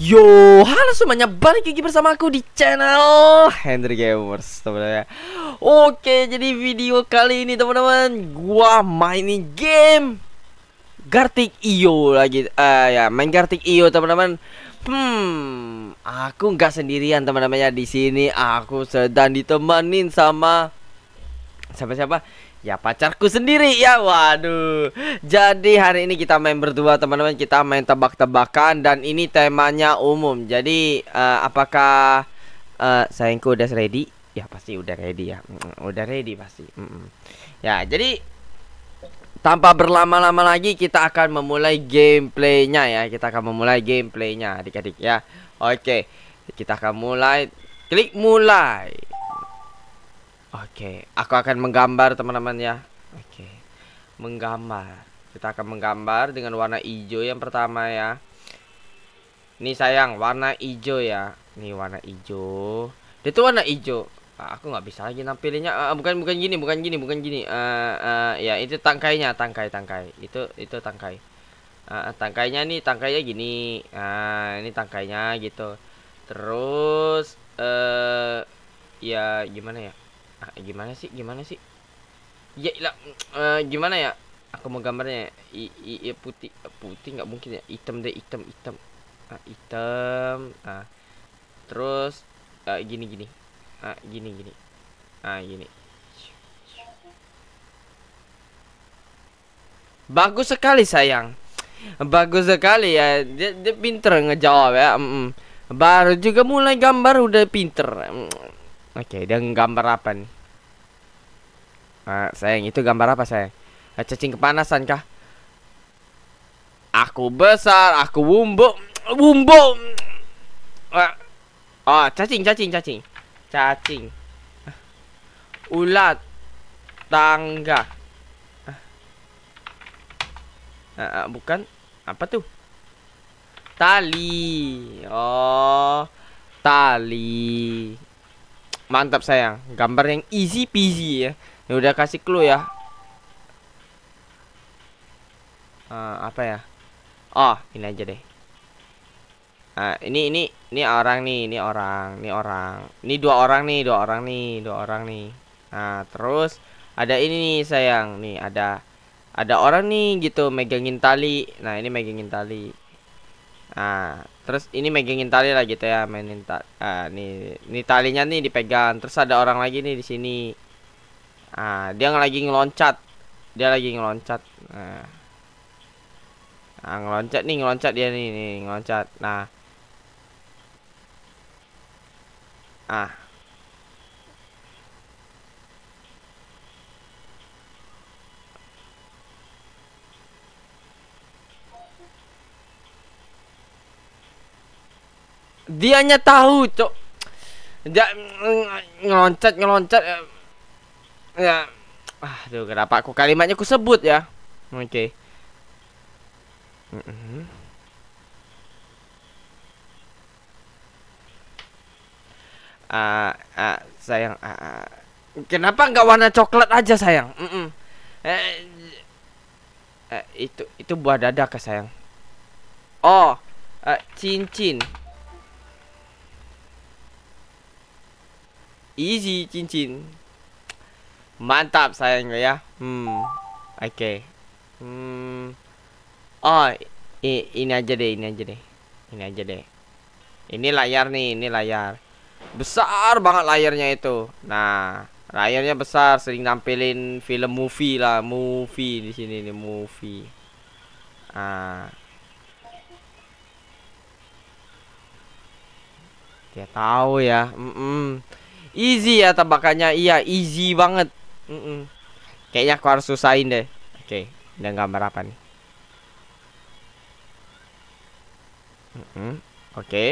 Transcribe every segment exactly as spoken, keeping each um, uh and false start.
Yo, halo semuanya, balik lagi bersama aku di channel Henry Gamers, teman-teman. Oke, jadi video kali ini teman-teman, gua mainin game Gartic I O lagi. Uh, ya, main Gartic I O teman-teman. Hmm, aku nggak sendirian teman-teman ya di sini. Aku sedang ditemenin sama siapa-siapa? Ya, pacarku sendiri ya. Waduh. Jadi hari ini kita main berdua teman-teman. Kita main tebak-tebakan dan ini temanya umum. Jadi uh, apakah uh, sayangku udah ready? Ya pasti udah ready ya. Mm-mm, udah ready pasti. Mm-mm. Ya jadi tanpa berlama-lama lagi kita akan memulai gameplaynya ya. Kita akan memulai gameplaynya adik-adik ya. Oke, kita akan mulai. Klik mulai. Oke, okay, aku akan menggambar teman-teman ya. Oke, okay. Menggambar. Kita akan menggambar dengan warna hijau yang pertama ya. Nih sayang, warna hijau ya. Nih warna hijau. Dia tuh warna hijau. Ah, aku nggak bisa lagi nampilinnya. Ah, bukan bukan gini, bukan gini, bukan gini. Ah, ah, ya itu tangkainya, tangkai tangkai. Itu itu tangkai. Ah, tangkainya nih, tangkainya gini. Ah, ini tangkainya gitu. Terus, eh, ya gimana ya? Ah, gimana sih gimana sih ya lah, uh, gimana ya aku mau gambarnya I, I, I, putih putih nggak mungkin ya, hitam deh, hitam hitam ah, hitam ah. Terus uh, gini gini ah, gini gini ah, gini bagus sekali sayang, bagus sekali ya, dia, dia pinter ngejawab ya. Mm-mm. Baru juga mulai gambar udah pinter. Mm-mm. Oke, okay, dia gambar apa nih? Uh, sayang, itu gambar apa sayang? Uh, cacing kepanasan kah? Aku besar, aku wumbo, wumbo. Uh, oh, cacing, cacing, cacing, cacing. Uh, ulat, tangga. Uh, uh, uh, bukan, apa tuh? Tali. Oh, tali. Mantap sayang, gambar yang easy peasy ya. Ya udah kasih clue ya. Uh, apa ya? Oh, ini aja deh. Uh, ini ini ini orang nih, ini orang, ini orang. Ini dua orang nih, dua orang nih, dua orang nih. Nah, terus ada ini nih sayang, nih ada ada orang nih gitu megangin tali. Nah, ini megangin tali. Nah, terus ini megangin tali lah gitu ya, mainin tali. Ah, nih, nih talinya nih dipegang. Terus ada orang lagi nih di sini. Ah, dia lagi ngeloncat. Dia lagi ngeloncat. Nah. Nah, ngeloncat nih, ngeloncat dia nih, nih ngeloncat. Nah. Ah. Dianya tahu, cok. Dia ngeloncat, ngeloncat. Ya. Aduh, kenapa aku kalimatnya aku sebut ya? Oke. Okay. Ah, ah, sayang. Ah, ah. Kenapa nggak warna coklat aja, sayang? Mm-mm. Eh, eh, itu itu buah dada kah, sayang? Oh, eh, cincin. Easy, cincin. Mantap sayang ya. Hmm. Oke. Okay. Hmm. Oh, ini aja deh, ini aja deh. Ini aja deh. Ini layar nih, ini layar. Besar banget layarnya itu. Nah, layarnya besar, sering nampilin film movie lah, movie di sini nih, movie. Ah. Dia tahu ya. Mm-mm. Easy ya tebakannya, iya easy banget. Mm-mm. Kayaknya aku harus susahin deh. Oke, okay. Dan gambar apa nih? Mm-mm. Oke, okay.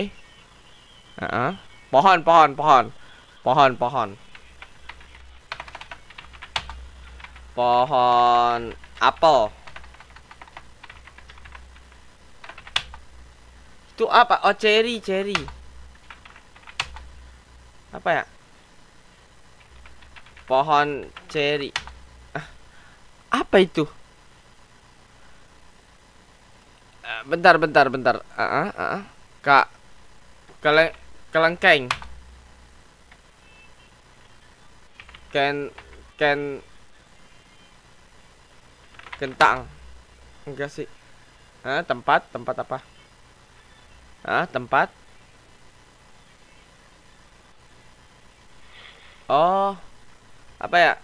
uh-uh. Pohon, pohon, pohon, pohon, pohon, pohon apel. Itu apa? Oh cherry, cherry. Apa ya? Pohon ceri. Ah, apa itu? Uh, bentar, bentar, bentar. Uh, uh, uh. Kak, Kalang kalangkeng. Ken ken kentang. Enggak sih. Ah, tempat, tempat apa? Ah, tempat. Oh. Apa ya?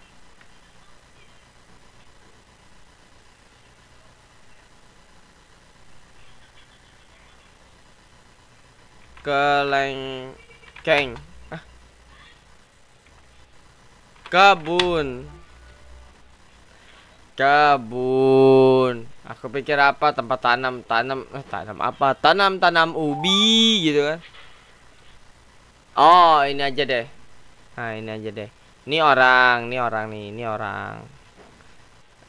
Kelengkeng. Ah. Kebun. Kebun. Aku pikir apa tempat tanam, tanam, eh, tanam apa? Tanam, tanam ubi gitu kan. Oh, ini aja deh. Nah, ini aja deh. Ini orang, ini orang nih, ini orang.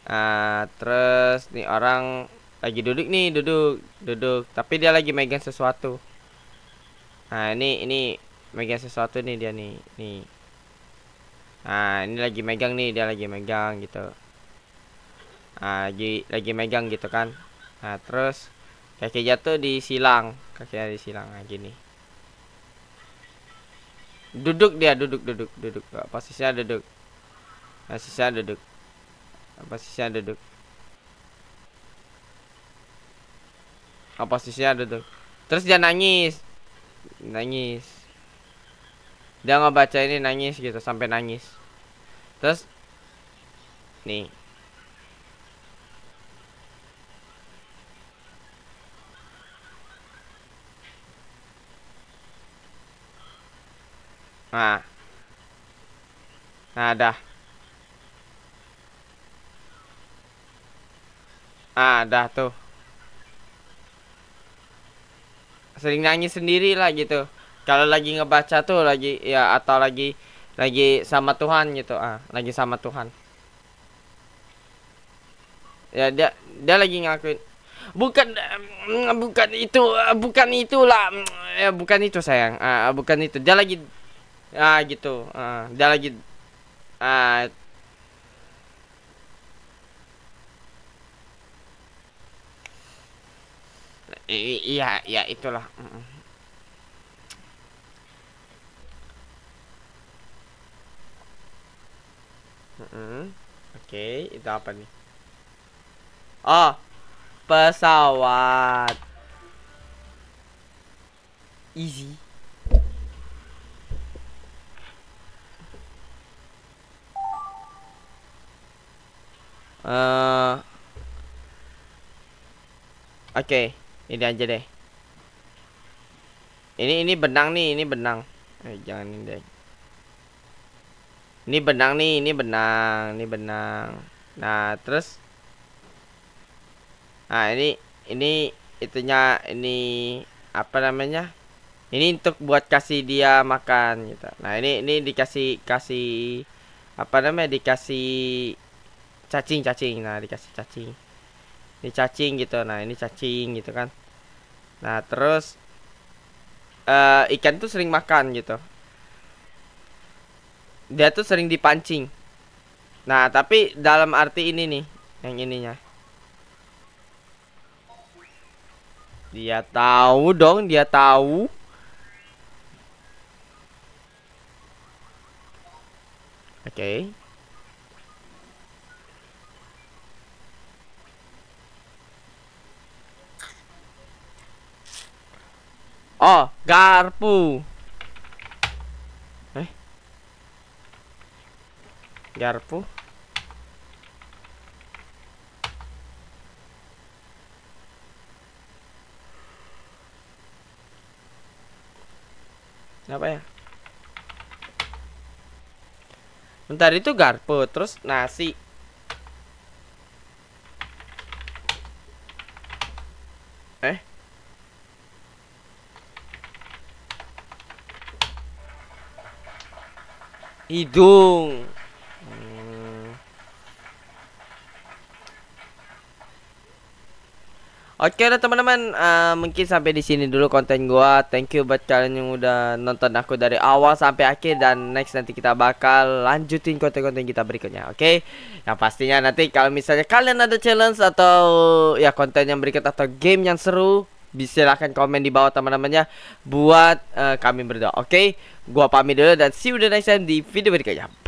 Ah, terus nih orang lagi duduk nih, duduk, duduk, tapi dia lagi megang sesuatu. Nah, ini ini megang sesuatu nih dia nih, nih. Nah, ini lagi megang nih, dia lagi megang gitu. Nah, lagi lagi megang gitu kan. Nah, terus kaki jatuh di silang, kakinya di silang nah, gini. Duduk dia, duduk, duduk, duduk. Posisinya duduk. Posisinya duduk. Posisinya duduk. Posisinya duduk. Terus dia nangis. Nangis. Dia ngebaca ini nangis gitu sampai nangis. Terus nih. Nah. Nah, dah. Ah, dah tuh. Sering nangis sendiri lah gitu. Kalau lagi ngebaca tuh lagi ya atau lagi lagi sama Tuhan gitu. Ah, lagi sama Tuhan. Ya dia dia lagi ngakuin bukan bukan itu, bukan itulah. Ya bukan itu sayang. Ah, bukan itu. Dia lagi ah gitu. Ah, dia lagi ah I iya, ya itulah. Mm. Mm-mm. Oke, itu apa nih? Oh, pesawat. Easy. Uh, Oke. Okay. Ini aja deh. Ini ini benang nih, ini benang. Eh, jangan ini deh. Ini benang nih, ini benang, ini benang. Nah, terus nah, ini ini itunya ini apa namanya? Ini untuk buat kasih dia makan gitu. Nah, ini ini dikasih kasih apa namanya? Dikasih cacing-cacing. Nah, dikasih cacing. Ini cacing gitu, nah ini cacing gitu kan. Nah terus uh, ikan tuh sering makan gitu. Dia tuh sering dipancing. Nah tapi dalam arti ini nih, yang ininya. Dia tahu dong, dia tahu. Oke okay. Oh, garpu. Eh. Garpu. Apa ya? Bentar itu garpu, terus nasi. Eh. Hidung. Hmm. Oke lah teman-teman, uh, mungkin sampai di sini dulu konten gua. Thank you buat kalian yang udah nonton aku dari awal sampai akhir, dan next nanti kita bakal lanjutin konten-konten kita berikutnya. Oke. Yang pastinya nanti kalau misalnya kalian ada challenge atau ya konten yang berikut atau game yang seru, silahkan komen di bawah teman-temannya buat uh, kami berdoa. Oke, okay? Gua pamit dulu dan see you the next time di video berikutnya.